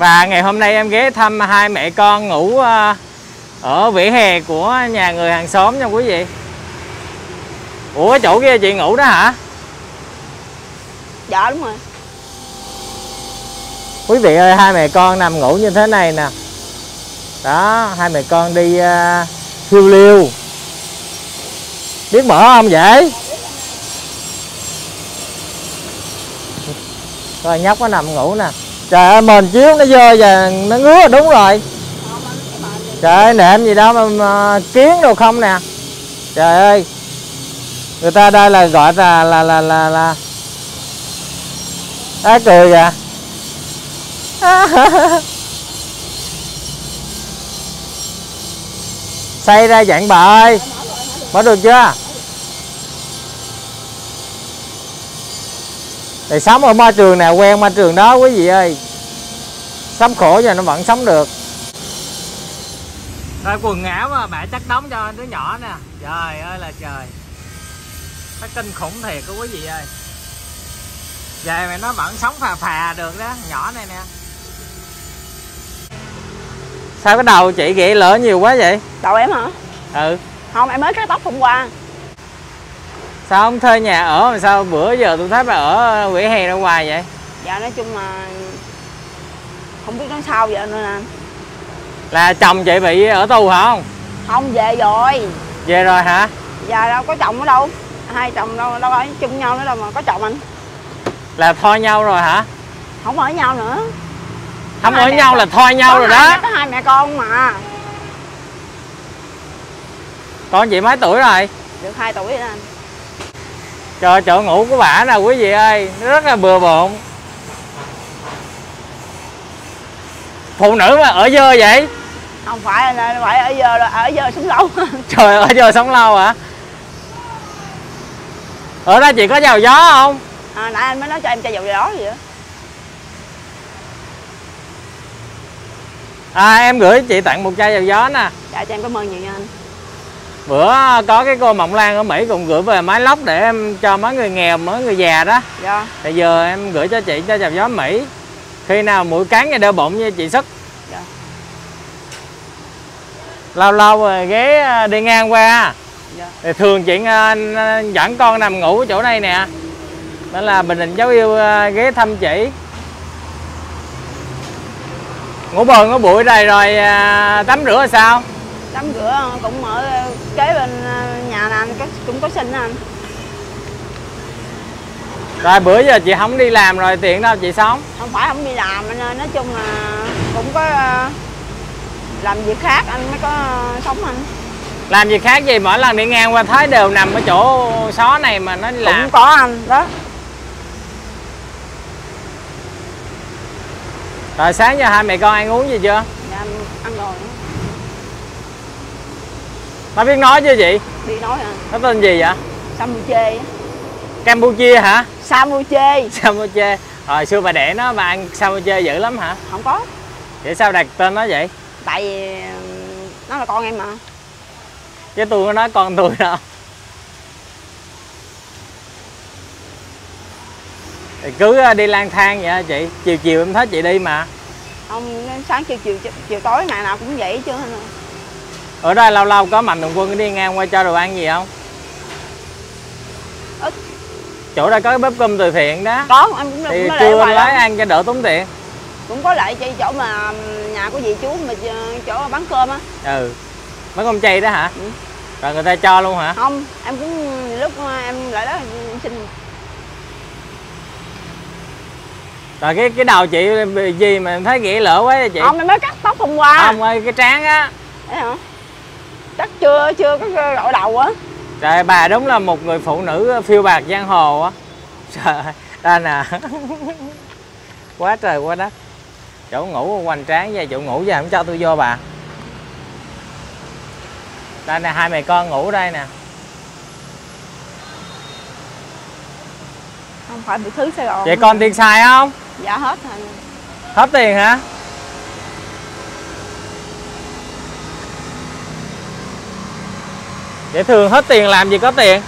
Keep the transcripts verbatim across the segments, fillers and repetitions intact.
Và ngày hôm nay em ghé thăm hai mẹ con ngủ ở vỉa hè của nhà người hàng xóm nha quý vị. Ủa cái chỗ kia chị ngủ đó hả? Dạ đúng rồi. Quý vị ơi, hai mẹ con nằm ngủ như thế này nè. Đó, hai mẹ con đi uh, phiêu lưu. Biết mở không vậy? Coi nhóc nó nằm ngủ nè. Trời ơi, mền chiếu nó dơ và nó ngứa, đúng rồi. Trời ơi, nệm gì đó mà, mà kiến đồ không nè. Trời ơi, người ta đây là gọi là là là là là á, cười kìa. Xây ra dạng bà ơi, mở được chưa? Để sống ở ma trường nào, quen ma trường đó quý vị ơi. Sống khổ giờ nó vẫn sống được. Rồi quần áo mà bà chắc đóng cho đứa nhỏ nè. Trời ơi là trời, nó kinh khủng thiệt đó quý vị ơi. Vậy mà nó vẫn sống phà phà được đó, nhỏ này nè. Sao cái đầu chị ghệ lỡ nhiều quá vậy? Đầu em hả? Ừ. Không, em mới cắt tóc hôm qua. Sao không thuê nhà ở mà sao bữa giờ tôi thấy bà ở vỉa hè ra hoài vậy? Dạ nói chung mà không biết nói sao vậy nữa nè. Là chồng chị bị ở tù hả không? Không, về rồi. Về rồi hả? Dạ đâu có chồng ở đâu. Hai chồng đâu đâu ở chung nhau nữa đâu mà có chồng anh. Là thôi nhau rồi hả? Không ở nhau nữa. Không ở nhau là thôi nhau rồi đó. Có hai mẹ con mà. Con chị mấy tuổi rồi? Được hai tuổi rồi anh. Trời, chỗ ngủ của bả nè quý vị ơi, nó rất là bừa bộn. Phụ nữ mà ở dơ vậy? Không phải, anh phải ở dơ, ở dơ sống lâu. Trời, ở dơ sống lâu hả? Ở đó chị có giàu gió không? À, nãy anh mới nói cho em cho giàu gió gì đó. À, em gửi chị tặng một chai dầu gió nè. Dạ, cho em cảm ơn nhiều nha anh. Bữa có cái cô Mộng Lan ở Mỹ cũng gửi về máy lóc để em cho mấy người nghèo, mấy người già đó. Dạ. Bây giờ em gửi cho chị cho dầu gió Mỹ. Khi nào mũi cắn và đỡ bụng như chị sức. Dạ. Lâu lâu rồi ghé đi ngang qua. Dạ. Thì thường chị dẫn con nằm ngủ chỗ này nè. Đó là Bình Định Dấu Yêu ghé thăm chị. Ngủ bờ ngủ bụi đây rồi à, tắm rửa là sao? Tắm rửa cũng ở kế bên nhà này, anh cũng có sinh anh. Rồi bữa giờ chị không đi làm rồi tiện đâu chị sống? Không phải không đi làm anh, nói chung là cũng có làm việc khác anh mới có sống anh. Làm việc khác gì, mỗi lần đi ngang qua thấy đều nằm ở chỗ xó này mà nó đi làm. Cũng có anh đó. Rồi sáng giờ hai mẹ con ăn uống gì chưa? Dạ ăn rồi. Nó biết nói chưa chị? Biết nói hả? Nó tên gì vậy? Campuchia. Campuchia hả? Campuchia. Campuchia. Hồi xưa bà đẻ nó bà ăn Campuchia dữ lắm hả? Không có. Vậy sao đặt tên nó vậy? Tại vì nó là con em mà. Chứ tôi có nói con tôi đâu. Thì cứ đi lang thang vậy chị, chiều chiều em thấy chị đi mà. Không, sáng chiều chiều chiều tối ngày nào cũng vậy chứ. Ở đây lâu lâu có Mạnh Thường Quân đi ngang qua cho đồ ăn gì không? Ít. Chỗ đây có cái bếp cơm từ thiện đó. Có, em cũng thì trưa lấy ăn cho đỡ tốn tiền. Cũng có lại chị chỗ mà nhà của dì chú mà chỗ bán cơm á. Ừ. Bán cơm chay đó hả? Ừ. Rồi người ta cho luôn hả? Không, em cũng lúc em lại đó em xin. Rồi cái cái đầu chị gì mà em thấy ghẻ lỡ quá vậy chị? Không, em mới cắt tóc hôm qua. Không ơi, cái trán á. Đấy hả? Cắt chưa chưa có đội đầu á. Trời, bà đúng là một người phụ nữ phiêu bạt giang hồ á. Trời ơi, đây nè. Quá trời quá đất. Chỗ ngủ hoành tráng vậy, chỗ ngủ giờ không cho tôi vô bà. Đây nè, hai mẹ con ngủ đây nè. Không phải bị thứ Sài Gòn. Vậy con tiền xài không? Dạ hết rồi. Hết tiền hả? Vậy thường hết tiền làm gì có tiền?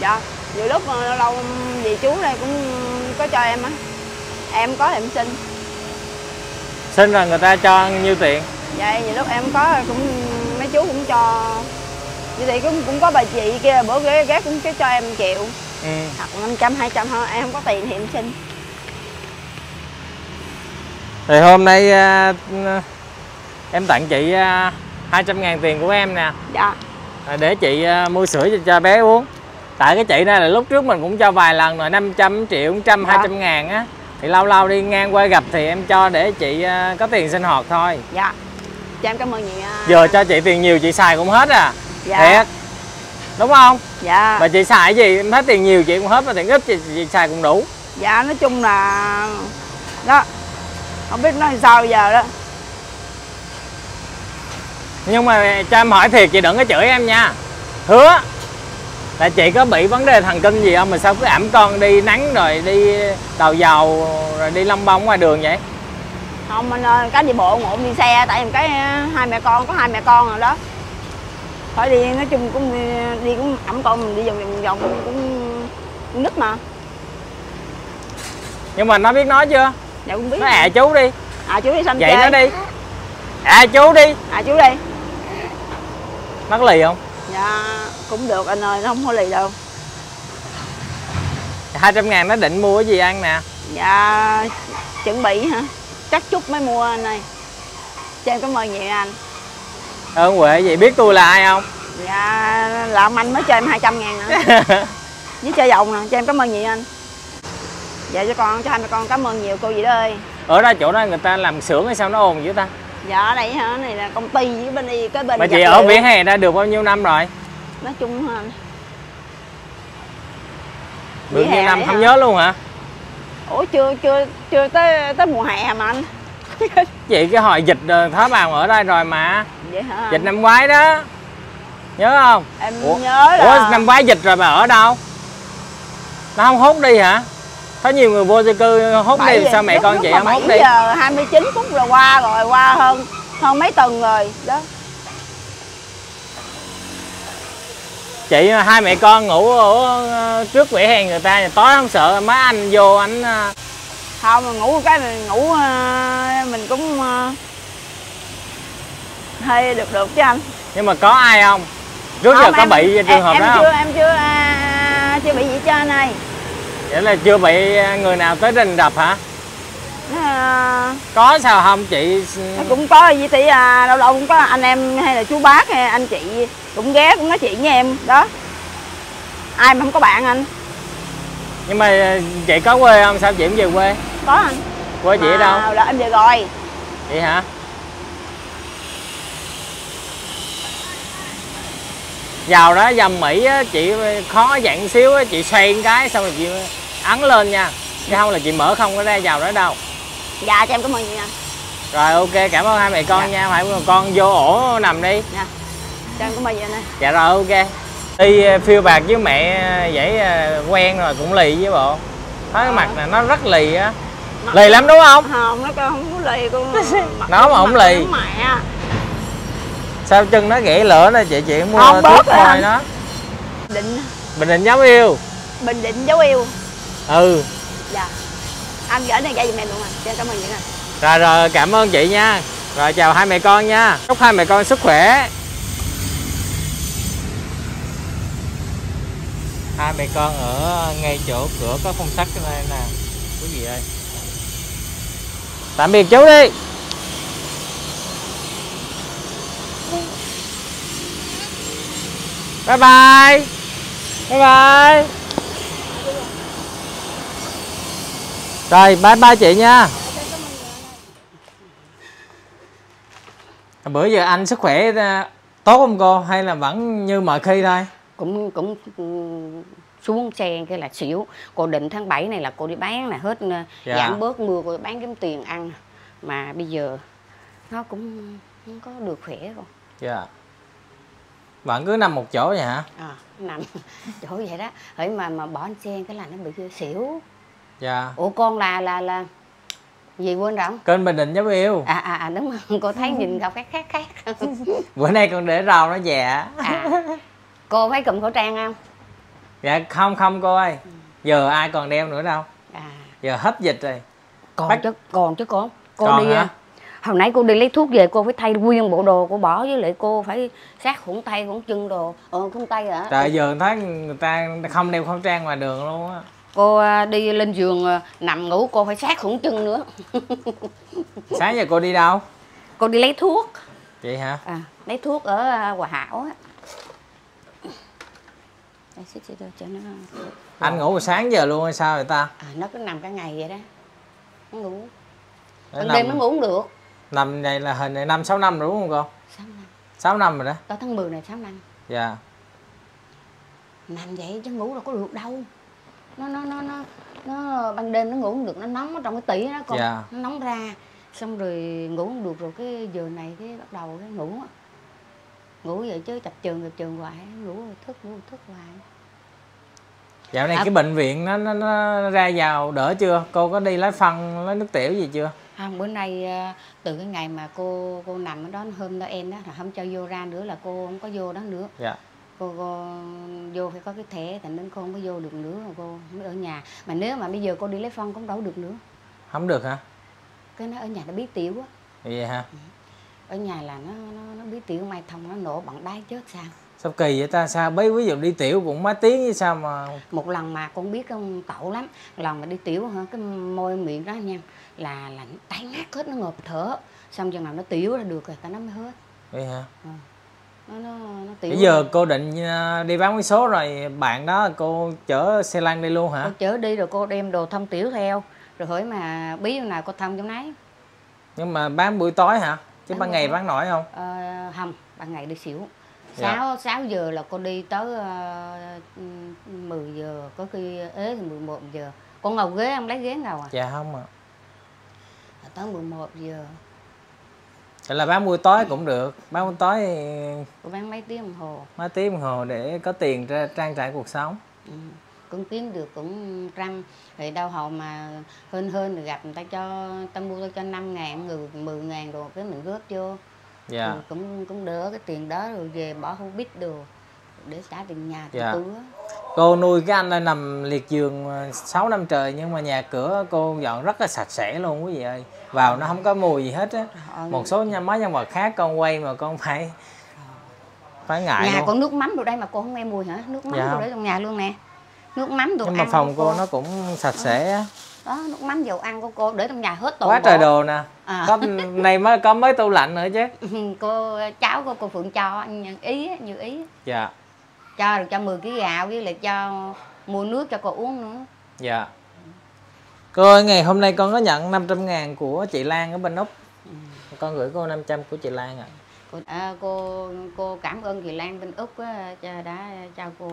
Dạ, nhiều lúc lâu lâu dì chú đây cũng có cho em á. Em có em xin. xin là người ta cho ăn nhiêu tiền? Vậy vậy lúc em có cũng mấy chú cũng cho, vậy thì cũng cũng có bà chị kia bữa ghé ghé cũng cái cho em một triệu. Ừ. Hoặc năm trăm hai trăm thôi, em không có tiền thì em xin. Thì hôm nay em tặng chị hai trăm ngàn tiền của em nè. Dạ. Để chị mua sữa cho, cho bé uống. Tại cái chị này là lúc trước mình cũng cho vài lần rồi, năm trăm triệu, một trăm, dạ. hai trăm ngàn á. Thì lâu lâu đi ngang qua gặp thì em cho để chị có tiền sinh hoạt thôi. Dạ. Chị em cảm ơn chị. Giờ cho chị tiền nhiều chị xài cũng hết à. Dạ. Thiệt. Đúng không? Dạ. Mà chị xài cái gì em hết tiền nhiều chị cũng hết, mà tiền ít chị, chị xài cũng đủ. Dạ, nói chung là đó, không biết nói sao giờ đó. Nhưng mà cho em hỏi thiệt, chị đừng có chửi em nha. Hứa là chị có bị vấn đề thần kinh gì không mà sao cứ ẵm con đi nắng rồi đi đầu dầu rồi đi lông bông ngoài đường vậy? Không anh ơi, cái gì bộ ngộn đi xe, tại vì cái hai mẹ con, có hai mẹ con rồi đó, phải đi, nói chung cũng đi, đi cũng ẵm con mình đi vòng vòng vòng cũng, cũng nứt mà. Nhưng mà nó biết nói chưa? Dạ cũng biết. Nó ạ à chú đi. À chú đi xanh vậy chơi. Nó đi. À chú đi. À chú đi. Nó có lì không? Dạ cũng được anh ơi, nó không có lì đâu. hai trăm ngàn nó định mua cái gì ăn nè? Dạ chuẩn bị hả? Chắc chút mới mua anh ơi. Cho em cảm ơn nhiều anh. Ơn ừ, Huệ vậy biết tôi là ai không? Dạ là ông anh mới cho em hai trăm ngàn nữa. Với chơi vòng nè, cho em cảm ơn nhiều anh. Dạ cho con, cho hai mẹ con cảm ơn nhiều cô vậy đó ơi. Ở đó chỗ đó người ta làm xưởng hay sao nó ồn dữ ta? Dạ ở đây hả, này là công ty với bên đi cái bên. Mà chị ở Vỉa Hè ra được bao nhiêu năm rồi? Nói chung hả? Được nhiêu năm không hả? Nhớ luôn hả? Ủa chưa chưa chưa tới tới mùa hè mà anh. Chị cái hồi dịch Thá Bào ở đây rồi mà. Vậy hả? Dịch năm ngoái đó. Nhớ không? Em Ủa? Nhớ là... Ủa năm ngoái dịch rồi bà ở đâu? Nó không hút đi hả? Có nhiều người vô di cư hút đi sao mẹ con chị không hút đi? Giờ hai mươi chín phút là qua rồi, qua hơn hơn mấy tuần rồi đó. Chị hai mẹ con ngủ ở trước vỉa hè người ta, tối không sợ má anh vô anh không? Mà ngủ cái mình ngủ mình cũng hơi được được chứ anh. Nhưng mà có ai không trước không, giờ có em, bị trường hợp em, em đó chưa, không? Em chưa à, chưa bị gì cho anh ơi. Vậy là chưa bị người nào tới rình đập hả? À, có sao không chị? Cũng có gì thì à, lâu lâu cũng có anh em hay là chú bác hay anh chị cũng ghé cũng nói chuyện với em đó. Ai mà không có bạn anh. Nhưng mà chị có quê không? Sao chị cũng về quê? Có anh. Quê chị ở đâu? À, là em về rồi. Vậy hả? Vào đó dầm Mỹ á, chị khó dặn xíu á, chị xoay một cái xong rồi chị ấn lên nha. Chứ không là chị mở không có ra vào đó đâu. Dạ cho em cảm ơn chị nha. Rồi ok, cảm ơn hai mẹ con dạ. Nha, phải con vô ổ nằm đi. Dạ. Cho em cảm ơn chị anh ơi. Dạ rồi ok. Đi phiêu bạc với mẹ vậy quen rồi cũng lì với bộ. Thấy cái mặt là nó rất lì á. Lì lắm đúng không? Không, nó không có lì con. Nó mà không lì. Sao chân nó ghẻ lửa đó chị, chị mua thuốc thôi nó. Định Bình Định Dấu Yêu. Bình Định Dấu Yêu. Ừ. Dạ. Anh gửi này dạy dùm em luôn à. Cho em cảm ơn chị nè. Rồi rồi, cảm ơn chị nha. Rồi chào hai mẹ con nha. Chúc hai mẹ con sức khỏe. Hai mẹ con ở ngay chỗ cửa có phong sách này nè quý vị ơi. Tạm biệt chú đi. Bye bye. Bye bye. Rồi bye bye chị nha. Bữa giờ anh sức khỏe tốt không cô, hay là vẫn như mọi khi thôi? Cũng cũng xuống xe cái là xỉu. Cô định tháng bảy này là cô đi bán là hết dạ. Giảm bớt mưa cô bán kiếm tiền ăn. Mà bây giờ nó cũng không có được khỏe rồi. Dạ. Bạn cứ nằm một chỗ vậy hả? À, nằm chỗ vậy đó. Hỡi mà mà bỏ anh xe cái là nó bị xỉu. Dạ. Ủa con là là là gì quên rồi? Kênh Bình Định Dấu Yêu. À à, à đúng không? Cô thấy nhìn gặp khác khác khác. Bữa nay con để rau nó dè. À. Cô phải cầm khẩu trang không? Dạ không không cô ơi. Giờ ai còn đeo nữa đâu. À. Giờ hết dịch rồi. Còn Bác... chứ còn chứ con. Cô còn đi hả? Hồi nãy cô đi lấy thuốc về cô phải thay nguyên bộ đồ cô bỏ, với lại cô phải sát khuẩn tay khuẩn chân đồ. Ờ khuẩn tay hả? Tại giờ thấy người ta không đeo khẩu trang ngoài đường luôn á. Cô đi lên giường nằm ngủ cô phải sát khuẩn chân nữa. Sáng giờ cô đi đâu? Cô đi lấy thuốc. Vậy hả? À, lấy thuốc ở Hòa Hảo á. Anh ngủ sáng giờ luôn hay sao vậy ta? À, nó cứ nằm cả ngày vậy đó. Nó ngủ. Ban đêm nó ngủ không được. Nằm này là hình này năm sáu năm rồi đúng không con? sáu năm. sáu năm rồi đó. Tới tháng mười này sáu năm. Dạ. Nằm vậy chứ ngủ đâu có được đâu. Nó nó nó nó nó ban đêm nó ngủ không được, nó nóng ở trong cái tỉ đó con. Dạ. Nó nóng ra. Xong rồi ngủ không được rồi cái giờ này cái bắt đầu cái ngủ. Ngủ vậy chứ chập chờn chập chờn hoài, ngủ rồi thức ngủ rồi thức hoài. Dạo này à, cái bệnh viện nó, nó nó ra vào đỡ chưa? Cô có đi lấy phân, lấy nước tiểu gì chưa? Không, bữa nay từ cái ngày mà cô cô nằm ở đó hôm đó em đó là không cho vô ra nữa là cô không có vô đó nữa. Dạ. Cô, cô vô phải có cái thẻ thành nên cô không có vô được nữa, cô mới ở nhà. Mà nếu mà bây giờ cô đi lấy phân cũng đâu được nữa. Không được hả? Cái nó ở nhà nó bí tiểu á. Vậy hả? Ừ. Ở nhà là nó nó, nó bí tiểu mai thông nó nổ bằng đáy chết sao? Sao kỳ vậy ta, sao bấy ví dụ đi tiểu cũng mấy tiếng với sao mà... Một lần mà con biết không tẩu lắm, lần mà đi tiểu hả, cái môi miệng đó nha, là là tái nát hết, nó ngộp thở. Xong chừng nào nó tiểu ra được rồi, ta nó mới hết. Vậy hả? Ừ. Nó, nó, nó tiểu. Bây giờ cô định đi bán vé số rồi, bạn đó cô chở xe lăn đi luôn hả? Cô chở đi rồi cô đem đồ thông tiểu theo, rồi hỏi mà bí nào cô thông trong nấy. Nhưng mà bán buổi tối hả? Chứ ban ngày bán nổi không? Ờ, không, ban ngày đi xỉu. sáu, sáu giờ là cô đi tới uh, mười giờ, có khi ế thì mười một giờ. Con ngầu ghế, em lấy ghế ngầu à? Dạ không ạ. À. Tới mười một giờ. Vậy là bán buổi tối cũng được, bán buổi tối thì... Cô bán mấy tiếng đồng hồ. Mấy tiếng đồng hồ để có tiền ra trang trải cuộc sống. Ừ. Cũng kiếm được cũng trăm thì đau hầu mà hơn hơn gặp người ta cho ta mua tao cho năm ngàn người mười ngàn đồ cái mình góp vô. Dạ. Rồi cũng cũng đỡ cái tiền đó rồi về bỏ không biết đồ để trả tiền nhà dạ. Tứ cô nuôi cái anh là nằm liệt giường sáu năm trời nhưng mà nhà cửa cô dọn rất là sạch sẽ luôn quý vị ơi, vào nó không có mùi gì hết á. Một số nhà máy nhân vật khác con quay mà con phải phải ngại nhà luôn. Con nước mắm đồ đây mà cô không nghe mùi hả? Nước mắm dạ. Đồ để trong nhà luôn nè, nước mắm đồ nhưng ăn mà phòng cô, cô nó cũng sạch sẽ á. Đó, nước mắm dầu ăn của cô để trong nhà hết toàn quá bộ. Trời đồ nè à. Có này mới có mới tủ lạnh nữa chứ. Cô cháu của cô Phượng cho ý như ý dạ cho được cho mười ký gạo với lại cho mua nước cho cô uống nữa dạ. Cô ơi, ngày hôm nay con có nhận năm trăm ngàn của chị Lan ở bên Úc. Ừ. Con gửi cô năm trăm của chị Lan ạ. À. Cô, à, cô cô cảm ơn chị Lan bên Úc á, đã trao cô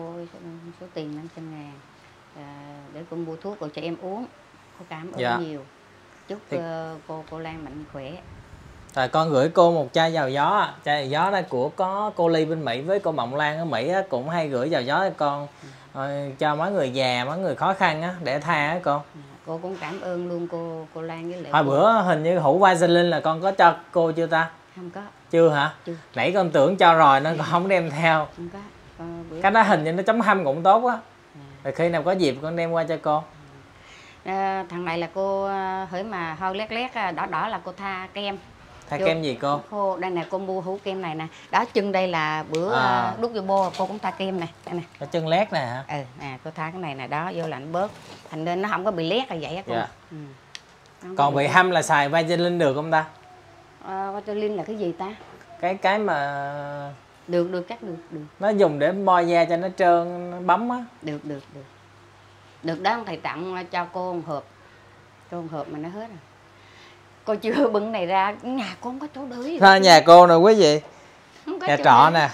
số tiền năm trăm ngàn à, để cô mua thuốc cô cho em uống. Cô cảm ơn dạ. Nhiều. Chúc thì... cô cô Lan mạnh khỏe. Rồi con gửi cô một chai dầu gió. Chai dầu gió đó của có cô Ly bên Mỹ với cô Mộng Lan ở Mỹ á, cũng hay gửi dầu gió cho con. Ừ. Cho mấy người già, mấy người khó khăn á, để tha á con. Dạ. Cô cũng cảm ơn luôn cô cô Lan với lại. Hồi bữa hình như hũ Vaseline là con có cho cô chưa ta? Không có. Chưa hả? Chưa. Nãy con tưởng cho rồi nên con không đem theo. Không có. Ờ, cái đó hình như nó chấm hâm cũng tốt á. Rồi khi nào có dịp con đem qua cho cô. À, thằng này là cô hỡi mà hơi lét lét đỏ đỏ là cô tha kem. Tha vô, kem gì cô? Cô đây nè, cô mua hũ kem này nè. Đó chân đây là bữa à. Đút vô bô cô cũng tha kem này. Đây nè. Cái chân lét nè hả? Ừ, nè, cô tha cái này nè đó vô lạnh bớt. Thành nên nó không có bị lét là vậy á cô. Dạ. Ừ. Còn bị hâm là xài Vaseline được không ta? Vaseline là cái gì ta? Cái cái mà được được chắc được được. Nó dùng để moi da cho nó trơn nó bấm á. Được được được. Được đó thầy tặng cho cô một hộp. Cô một hộp mà nó hết rồi. Cô chưa bưng này ra, nhà cô không có chỗ để. Ra nhà cô nè quý vị. Nhà trọ nè.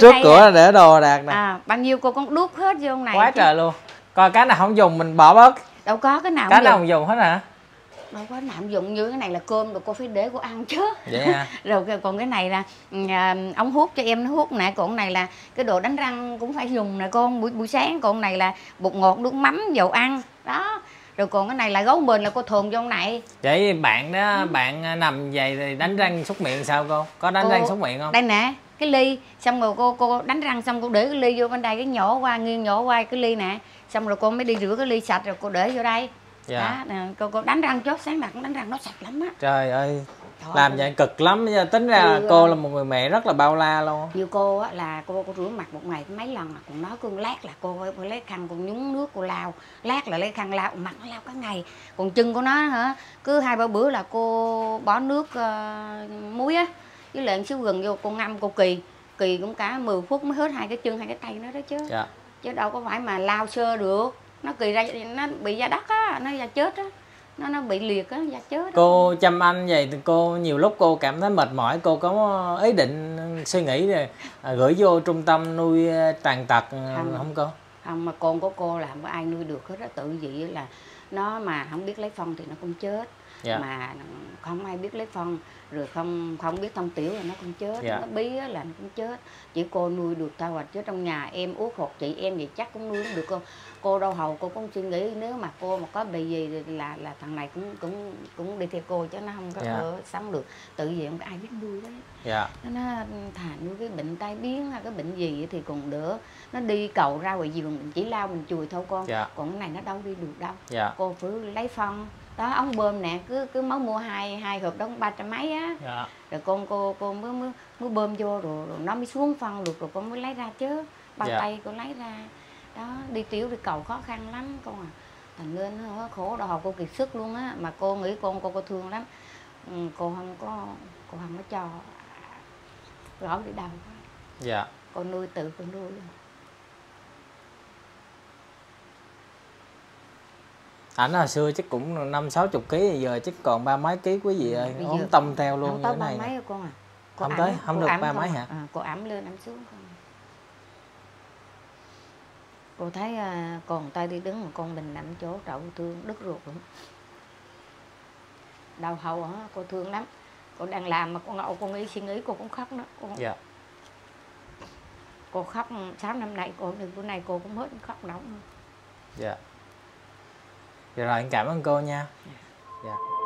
Trước cửa là để đồ đạc nè. À, bao nhiêu cô con đút hết vô này. Quá trời luôn. Coi cái nào không dùng mình bỏ bớt. Đâu có cái nào. Cái nào không dùng hết hả? Đâu có lạm dụng, như cái này là cơm rồi cô phải để cô ăn chứ. Vậy hả? Rồi còn cái này là ống hút cho em nó hút nè, còn này là cái đồ đánh răng cũng phải dùng nè con buổi buổi sáng, còn này là bột ngọt nước mắm dầu ăn đó, rồi còn cái này là gấu bình là cô thường vô này. Vậy bạn đó ừ. Bạn nằm vậy thì đánh răng súc miệng sao cô? Có đánh cô, răng súc miệng không? Đây nè cái ly, xong rồi cô cô đánh răng xong cô để cái ly vô bên đây, cái nhỏ qua nghiêng nhỏ qua cái ly nè, xong rồi cô mới đi rửa cái ly sạch rồi cô để vô đây. Dạ. Đó, cô, cô đánh răng chốt, sáng nào cũng đánh răng nó sạch lắm á. Trời ơi, Trời làm vậy cực lắm. Tính ra cô là một người mẹ rất là bao la luôn. Như cô á, là cô cô rửa mặt một ngày mấy lần mà cũng nói cương lát là cô, cô lấy khăn, cô nhúng nước, cô lau. Lát là lấy khăn lau, mặt nó lau cả ngày. Còn chân của nó hả, cứ hai ba bữa là cô bỏ nước uh, muối á, với lại xíu gừng vô cô ngâm, cô kỳ. Kỳ cũng cả mười phút mới hết hai cái chân, hai cái tay nó đó chứ. Dạ. Chứ đâu có phải mà lau sơ được. Nó kỳ ra, nó bị da đất á, nó da chết á, nó nó bị liệt á, da chết á. Cô chăm anh vậy thì cô nhiều lúc cô cảm thấy mệt mỏi, cô có ý định suy nghĩ rồi à, gửi vô trung tâm nuôi tàn tật không, không cô? Không, mà con của cô là không có ai nuôi được hết á, tự dị là nó mà không biết lấy phân thì nó cũng chết. Yeah. Mà không ai biết lấy phân, rồi không không biết thông tiểu là nó cũng chết. Yeah. Nó bí là nó cũng chết. Chỉ cô nuôi được tao hoặc chứ trong nhà em út hoặc chị em vậy chắc cũng nuôi được cô. Cô đau hầu cô cũng suy nghĩ nếu mà cô mà có bị gì thì là là thằng này cũng cũng cũng đi theo cô chứ nó không có yeah. sống được. Tự vì không có ai biết nuôi đấy. Yeah. Nó thà nuôi cái bệnh tai biến hay cái bệnh gì thì còn đỡ. Nó đi cầu ra ngoài gì mình chỉ lao mình chùi thôi con. Yeah. Còn cái này nó đâu đi được đâu. Yeah. Cô phải lấy phân. Đó ống bơm nè, cứ cứ mới mua hai hai hộp đóng ba trăm mấy á. Dạ. Rồi con cô cô mới mới mới bơm vô rồi, rồi nó mới xuống phân được rồi con mới lấy ra chứ. Bao dạ. tay cô lấy ra. Đó, đi tiểu đi cầu khó khăn lắm con à. Thành nên nó khổ đau học cô kiệt sức luôn á, mà cô nghĩ con cô cô thương lắm. Ừ, cô không có cô không có cho rõ đi đâu. Dạ. Cô nuôi tự cô nuôi. Ảnh hồi xưa chắc cũng năm sáu chục ký, giờ chắc còn ba mấy ký quý vị ơi, ốm tâm theo luôn. Không tới ba mấy rồi con à? Cô không ẩm, tới, không được ba mấy hả? À, cô ẩm lên ẩm xuống không? Cô thấy à, còn tay đi đứng mà con mình nằm chỗ trậu thương đứt ruột luôn. Đau hậu hả? Cô thương lắm. Cô đang làm mà cô ngậu cô nghĩ suy nghĩ cô cũng khóc đó. Cô, dạ. cô khóc sáu năm nay cô đừng bữa nay cô cũng hết khóc nóng. Dạ. Rồi, em cảm ơn cô nha. Dạ.